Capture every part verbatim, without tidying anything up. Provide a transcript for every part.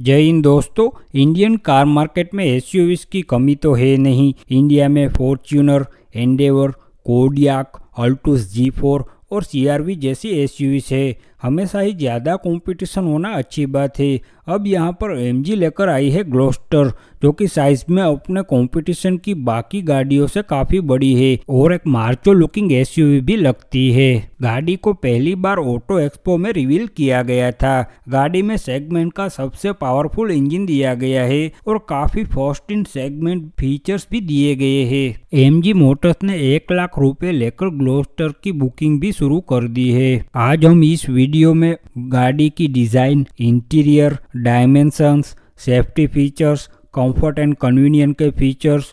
जय हिंद दोस्तों, इंडियन कार मार्केट में एसयूवीज़ की कमी तो है नहीं। इंडिया में Fortuner, Endeavour, Kodiaq, Alturas G four और सीआरवी जैसी एसयूवीज़ है। हमेशा ही ज़्यादा कंपटीशन होना अच्छी बात है। अब यहाँ पर एमजी लेकर आई है ग्लोस्टर, जो कि साइज में अपने कंपटीशन की बाकी गाड़ियों से काफ़ी बड़ी है और एक मार्चो लुकिंग एसयूवी भी लगती है। गाड़ी को पहली बार ऑटो एक्सपो में रिवील किया गया था। गाड़ी में सेगमेंट का सबसे पावरफुल इंजन दिया गया है और काफ़ी फर्स्ट इन सेगमेंट फीचर्स भी दिए गए हैं। एमजी मोटर्स ने एक लाख रुपये लेकर ग्लोस्टर की बुकिंग भी शुरू कर दी है। आज हम इस वीडियो में गाड़ी की design, interior, dimensions, safety features, comfort and convenience के फीचर्स,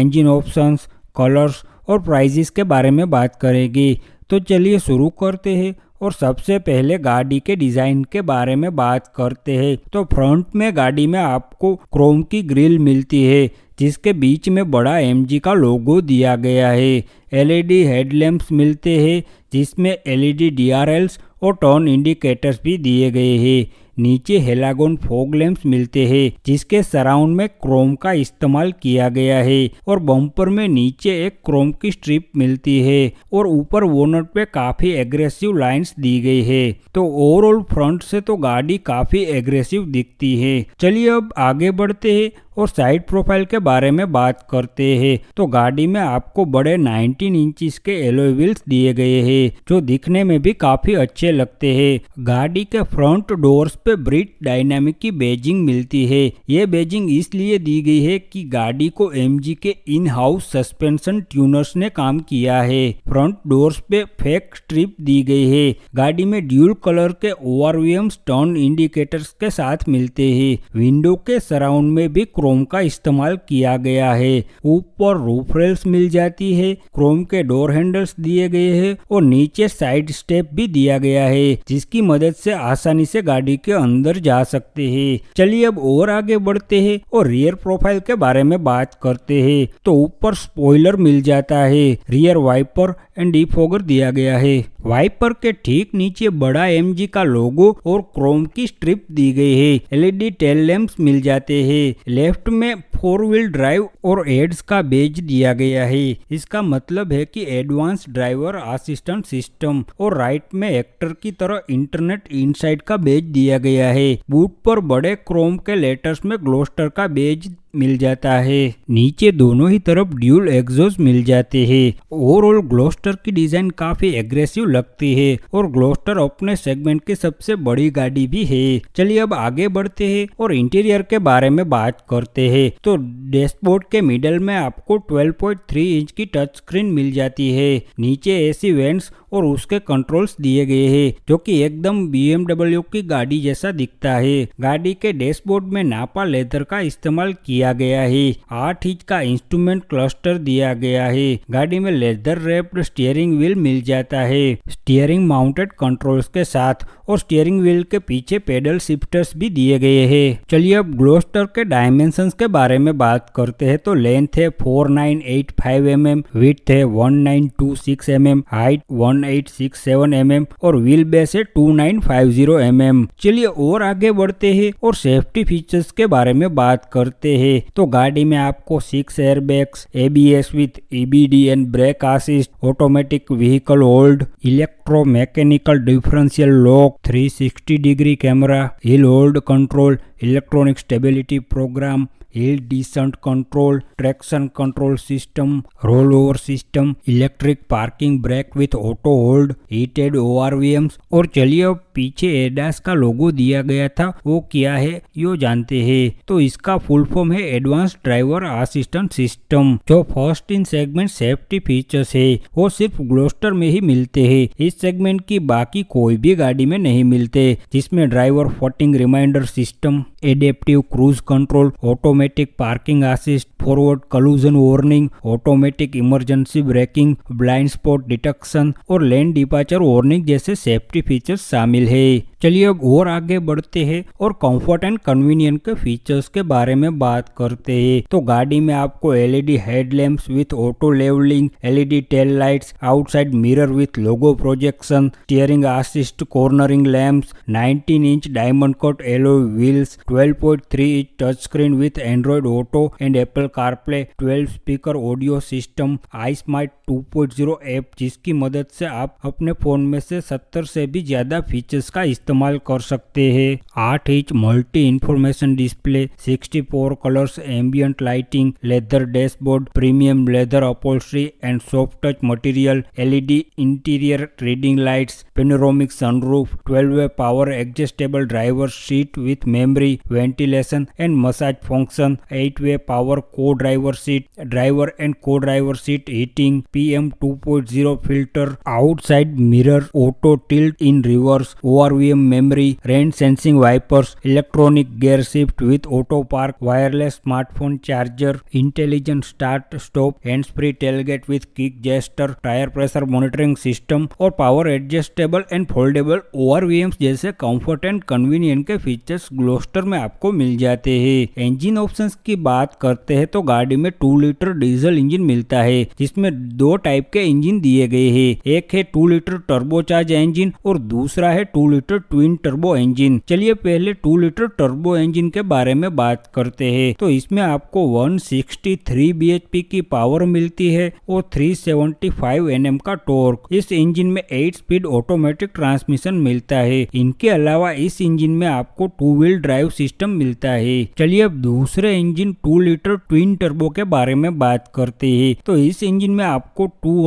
इंजन ऑप्शंस, कलर्स और प्राइजेस के बारे में बात करेंगे। तो चलिए शुरू करते हैं और सबसे पहले गाड़ी के डिज़ाइन के बारे में बात करते हैं। तो फ्रंट में गाड़ी में आपको क्रोम की ग्रिल मिलती है, जिसके बीच में बड़ा एमजी का लोगो दिया गया है। एलईडी हेडलैम्प्स मिलते हैं, जिसमें एलईडी डीआरएल्स और टर्न इंडिकेटर्स भी दिए गए हैं। नीचे हेलागोन फॉग लैंप्स मिलते हैं, जिसके सराउंड में क्रोम का इस्तेमाल किया गया है और बम्पर में नीचे एक क्रोम की स्ट्रिप मिलती है और ऊपर बोनट पे काफी एग्रेसिव लाइंस दी गई है। तो ओवरऑल फ्रंट से तो गाड़ी काफी एग्रेसिव दिखती है। चलिए अब आगे बढ़ते हैं और साइड प्रोफाइल के बारे में बात करते हैं। तो गाड़ी में आपको बड़े नाइनटीन इंचेस के एलॉय व्हील्स दिए गए हैं, जो दिखने में भी काफी अच्छे लगते हैं। गाड़ी के फ्रंट डोर्स पे ब्रिट डायनामिक की बैजिंग मिलती है। ये बैजिंग इसलिए दी गई है कि गाड़ी को एमजी के इन हाउस सस्पेंशन ट्यूनर्स ने काम किया है। फ्रंट डोर्स पे फेक स्ट्रिप दी गई है। गाड़ी में ड्यूल कलर के ओआरवीएम टर्न इंडिकेटर्स के साथ मिलते हैं। विंडो के सराउंड में भी क्रोम का इस्तेमाल किया गया है। ऊपर रूफ रेल्स मिल जाती है, क्रोम के डोर हैंडल्स दिए गए हैं और नीचे साइड स्टेप भी दिया गया है, जिसकी मदद से आसानी से गाड़ी के अंदर जा सकते हैं। चलिए अब और आगे बढ़ते हैं और रियर प्रोफाइल के बारे में बात करते हैं। तो ऊपर स्पॉइलर मिल जाता है, रियर वाइपर एंड डिफॉगर दिया गया है। वाइपर के ठीक नीचे बड़ा एमजी का लोगो और क्रोम की स्ट्रिप दी गई है। एलईडी टेल लैंप्स मिल जाते हैं। लेफ्ट में फोर व्हील ड्राइव और एड्स का बेज दिया गया है। इसका मतलब है कि एडवांस ड्राइवर असिस्टेंट सिस्टम। और राइट में एक्टर की तरह इंटरनेट इनसाइड का बेज दिया गया है। बूट पर बड़े क्रोम के लेटर्स में ग्लोस्टर का बेज मिल जाता है। नीचे दोनों ही तरफ ड्यूल एग्जॉस्ट मिल जाते हैं। ओवरऑल ग्लोस्टर की डिजाइन काफी एग्रेसिव लगती है और ग्लोस्टर अपने सेगमेंट की सबसे बड़ी गाड़ी भी है। चलिए अब आगे बढ़ते हैं और इंटीरियर के बारे में बात करते हैं। तो डैशबोर्ड के मिडल में आपको बारह पॉइंट तीन इंच की टच स्क्रीन मिल जाती है। नीचे एसी वेंट्स और उसके कंट्रोल्स दिए गए हैं, जो कि एकदम बीएमडब्ल्यू की गाड़ी जैसा दिखता है। गाड़ी के डैशबोर्ड में नापा लेदर का इस्तेमाल किया गया है। आठ इंच का इंस्ट्रूमेंट क्लस्टर दिया गया है। गाड़ी में लेदर रैप्ड स्टीयरिंग व्हील मिल जाता है, स्टीयरिंग माउंटेड कंट्रोल्स के साथ, और स्टीयरिंग व्हील के पीछे पेडल शिफ्टर्स भी दिए गए हैं। चलिए अब ग्लोस्टर के डायमेंशंस के बारे में बात करते हैं। तो लेंथ है four nine eight five m m, width है one nine two six m m, height one eight six seven m m और व्हील बेस है two nine five zero m m. चलिए और आगे बढ़ते हैं और सेफ्टी फीचर्स के बारे में बात करते हैं। तो गाड़ी में आपको six airbags, ABS with EBD and brake assist, automatic vehicle hold, electro mechanical differential lock, three sixty degree camera, hill hold control, electronic stability programme, hill descent control, traction control system, roll over system, electric parking brake with auto hold, heated ORVMs. और चलिए अब पीछे ADAS का लोगो दिया गया था, वो क्या है यो जानते हैं। तो इसका फुल फॉर्म है एडवांस ड्राइवर असिस्टेंट सिस्टम, जो first in segment safety features है वो सिर्फ ग्लोस्टर में ही मिलते हैं। इस सेगमेंट की बाकी कोई भी गाड़ी में नहीं मिलते, जिसमें driver फोटिंग reminder system, adaptive cruise control, automatic parking assist, forward collision warning, automatic emergency braking, blind spot detection और लेन डिपार्चर वार्निंग जैसे सेफ्टी फीचर्स शामिल है। चलिए अब और आगे बढ़ते हैं और कंफर्ट एंड कन्वीनियंस के फीचर्स के बारे में बात करते हैं। तो गाड़ी में आपको LED headlamps with auto levelling, LED tail lights, outside mirror with logo project, projection, steering assist, cornering lamps, nineteen inch diamond cut alloy wheels, twelve point three inch touchscreen with Android Auto and Apple CarPlay, twelve speaker audio system, iSmart two point zero app जिसकी मदद से आप अपने phone में से सत्तर से भी ज्यादा फीचर्स का इस्तेमाल कर सकते हैं। आठ inch multi information display, sixty four colours ambient lighting, leather dashboard, premium leather upholstery and soft touch material, LED interior reading lights, panoramic sunroof, twelve way power adjustable driver seat with memory, ventilation and massage function, eight way power co driver seat, driver and co driver seat heating, PM two point zero filter, outside mirror, auto tilt in reverse, ORVM memory, rain sensing wipers, electronic gear shift with auto park, wireless smartphone charger, intelligent start stop, hands free tailgate with kick gesture, tyre pressure monitoring system और power adjustable and foldable ORVM जैसे comfort and convenient के features Gloster में आपको मिल जाते हैं। Engine options की बात करते हैं तो गाड़ी में टू लीटर डीजल इंजिन मिलता है जिसमें दो टाइप के इंजन दिए गए हैं, एक है टू लीटर टर्बोचार्ज इंजन और दूसरा है two litre twin turbo engine. चलिए पहले टू लीटर टर्बो इंजन के बारे में बात करते हैं तो इसमें आपको one sixty three B H P की पावर मिलती है और three seventy five N M का टॉर्क। इस इंजन में एट स्पीड ऑटोमेटिक ट्रांसमिशन मिलता है। इनके अलावा इस इंजन में आपको टू व्हील ड्राइव सिस्टम मिलता है। चलिए अब दूसरे engine two litre twin turbo के बारे में बात करते हैं तो इस इंजन में आपको two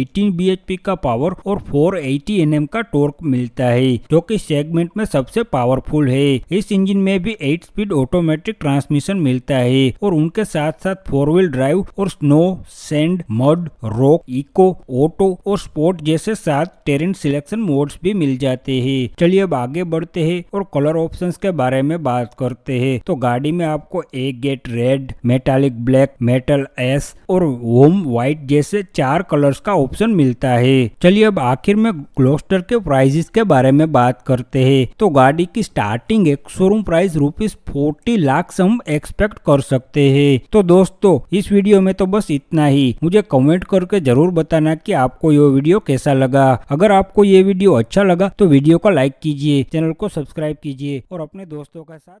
eighteen B H P का पावर और फोर एटी एन एम का टॉर्क मिलता है जो कि सेगमेंट में सबसे पावरफुल है। इस इंजन में भी एट स्पीड ऑटोमेटिक ट्रांसमिशन मिलता है और उनके साथ साथ फोर व्हील ड्राइव और snow, sand, mud, rock, eco, auto और स्पोर्ट जैसे सात टेरेन सिलेक्शन मोड्स भी मिल जाते हैं। चलिए अब आगे बढ़ते हैं और कलर ऑप्शंस के बारे में बात करते हैं तो गाड़ी में आपको agate red, metallic black, metal ash और वोम व्हाइट जैसे चार कलर्स का ऑप्शन मिलता है। चलिए अब आखिर में ग्लोस्टर के प्राइसेस के बारे में बात करते हैं तो गाड़ी की स्टार्टिंग एक showroom price rupees forty lakh से हम एक्सपेक्ट कर सकते हैं। तो दोस्तों इस वीडियो में तो बस इतना ही। मुझे कमेंट करके जरूर बताना कि आपको ये वीडियो कैसा लगा। अगर आपको ये वीडियो अच्छा लगा तो वीडियो को लाइक कीजिए, चैनल को सब्सक्राइब कीजिए और अपने दोस्तों के साथ